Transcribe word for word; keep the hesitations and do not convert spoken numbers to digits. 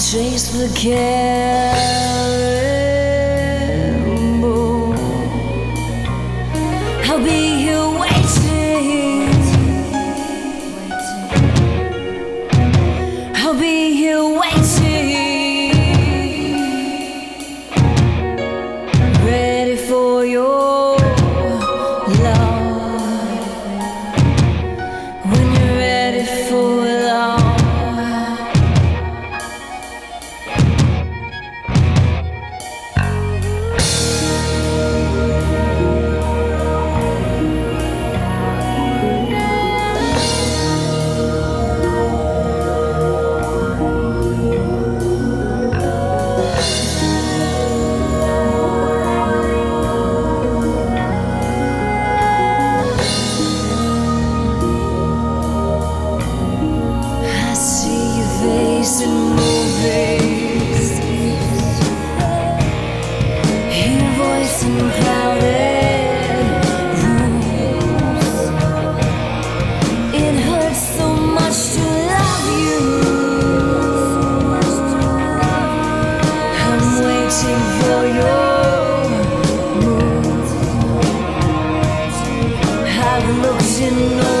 chase the caribou. I'll be here waiting. I'll be here waiting, ready for your love. When you're ready for love, in movies, hear voice in crowded rooms. It hurts so much to love you. I'm waiting for your move. I've looked in.